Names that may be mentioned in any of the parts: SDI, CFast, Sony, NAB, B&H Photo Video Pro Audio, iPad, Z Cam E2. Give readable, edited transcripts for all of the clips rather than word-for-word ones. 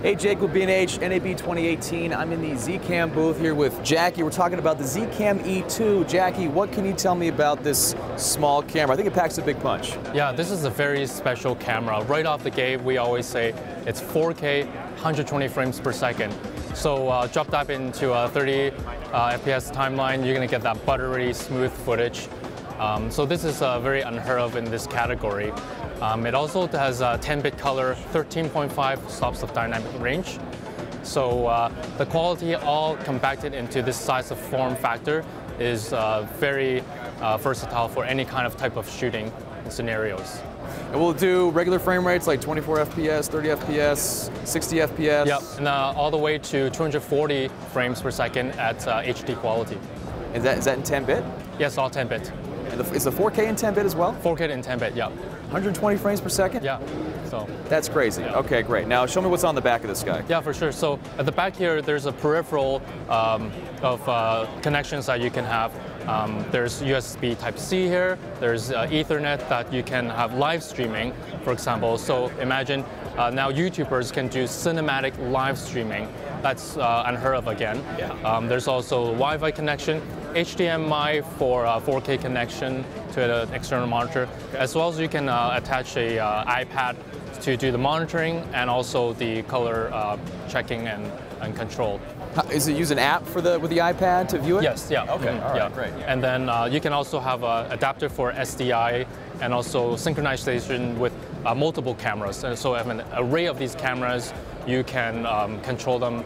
Hey, Jake with B&H, NAB 2018. I'm in the Z Cam booth here with Jackie. We're talking about the Z Cam E2. Jackie, what can you tell me about this small camera? I think it packs a big punch. Yeah, this is a very special camera. Right off the gate, we always say it's 4K, 120 frames per second. So drop that into a 30 FPS timeline, you're gonna get that buttery, smooth footage. So this is very unheard of in this category. It also has 10-bit color, 13.5 stops of dynamic range. So the quality all compacted into this size of form factor is very versatile for any kind of type of shooting scenarios. It will do regular frame rates like 24 FPS, 30 FPS, 60 FPS. Yep, and all the way to 240 frames per second at HD quality. And is that in 10-bit? Yes, all 10-bit. Is the 4K in 10-bit as well? 4K in 10-bit, yeah. 120 frames per second? Yeah. So that's crazy. Yeah. Okay, great. Now show me what's on the back of this guy. Yeah, for sure. So at the back here, there's a peripheral of connections that you can have. There's USB Type-C here. There's Ethernet that you can have live streaming, for example. So imagine now YouTubers can do cinematic live streaming. That's unheard of again. Yeah. There's also Wi-Fi connection, HDMI for 4K connection to an external monitor, as well as you can attach a iPad to do the monitoring and also the color checking and control. Is it use an app with the iPad to view it? Yes, yeah. Okay, all right, yeah. Great. Yeah. And then you can also have an adapter for SDI and also synchronization with multiple cameras. And so I have an array of these cameras, you can control them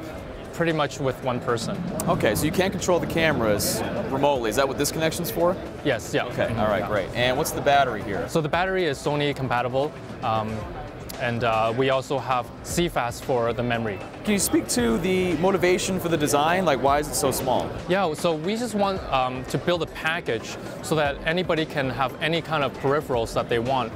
pretty much with one person. Okay, so you can't control the cameras remotely. Is that what this connection's for? Yes, yeah. Okay, all right, yeah. Great. And what's the battery here? So the battery is Sony compatible. And we also have CFast for the memory. Can you speak to the motivation for the design? Like, why is it so small? Yeah, so we just want to build a package so that anybody can have any kind of peripherals that they want.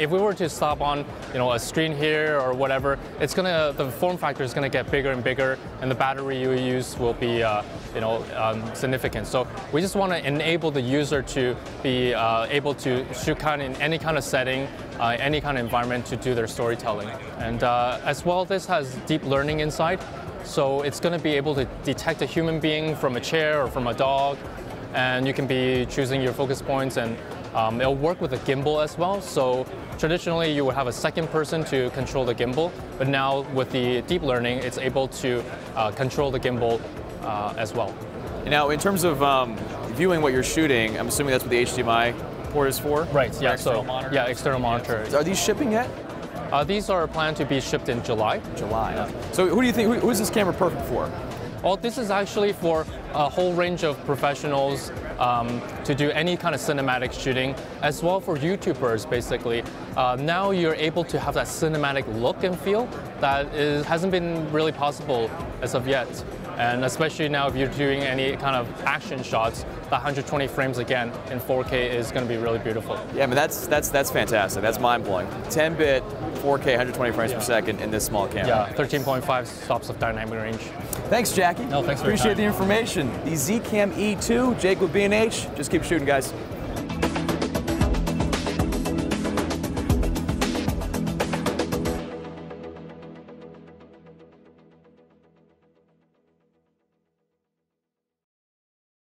If we were to slap on, you know, a screen here or whatever, it's gonna, the form factor is gonna get bigger and bigger, and the battery you use will be, you know, significant. So we just want to enable the user to be able to shoot kind in any kind of setting, any kind of environment to do their storytelling. And as well, this has deep learning inside, so it's going to be able to detect a human being from a chair or from a dog, and you can be choosing your focus points, and it'll work with a gimbal as well. So traditionally, you would have a second person to control the gimbal, but now with the deep learning, it's able to control the gimbal as well. Now, in terms of viewing what you're shooting, I'm assuming that's what the HDMI port is for? Right, yeah, so monitor. Yeah, external monitor. Are these shipping yet? These are planned to be shipped in July. July. Yeah. So who do you think, who is this camera perfect for? Well, this is actually for a whole range of professionals to do any kind of cinematic shooting, as well for YouTubers, basically. Now you're able to have that cinematic look and feel that hasn't been really possible as of yet. And especially now if you're doing any kind of action shots, the 120 frames again in 4K is going to be really beautiful. Yeah, I mean, that's fantastic. That's mind-blowing. 10-bit, 4K, 120 frames per second in this small camera. Yeah, 13.5 stops of dynamic range. Thanks, Jackie. No, thanks for your time. Appreciate the information. The Z Cam E2, Jake with B&H. Just keep shooting, guys.